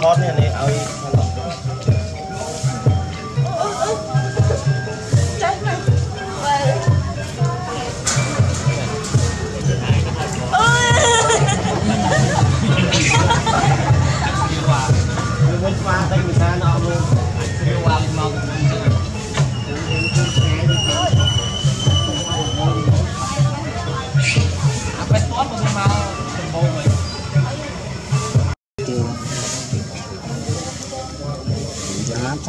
ทอดเนี่ยนี่เอา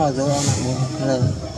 Hãy subscribe cho kênh Ghiền Mì Gõ Để không bỏ lỡ những video hấp dẫn